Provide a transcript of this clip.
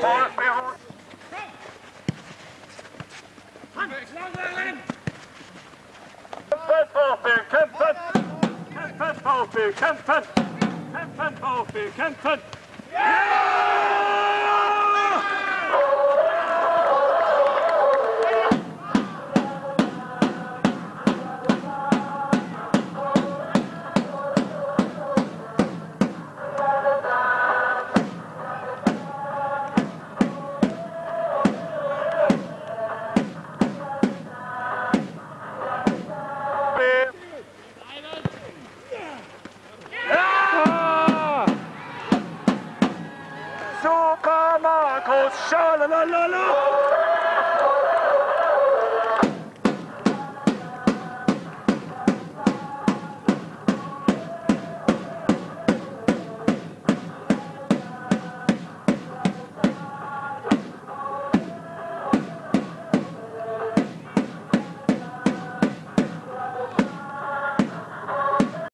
Kämpen! Super Markus, schalalala!